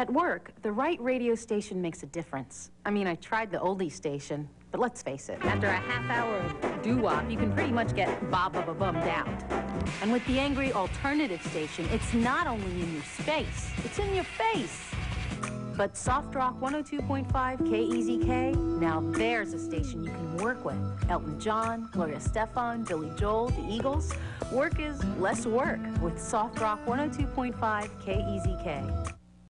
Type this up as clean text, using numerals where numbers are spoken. At work, the right radio station makes a difference. I mean, I tried the oldie station, but let's face it. After a half hour of doo-wop, you can pretty much get ba-ba-ba-bummed out. And with the angry alternative station, it's not only in your space, it's in your face. But Soft Rock 102.5 KEZK, now there's a station you can work with. Elton John, Gloria Stefan, Billy Joel, the Eagles. Work is less work with Soft Rock 102.5 KEZK.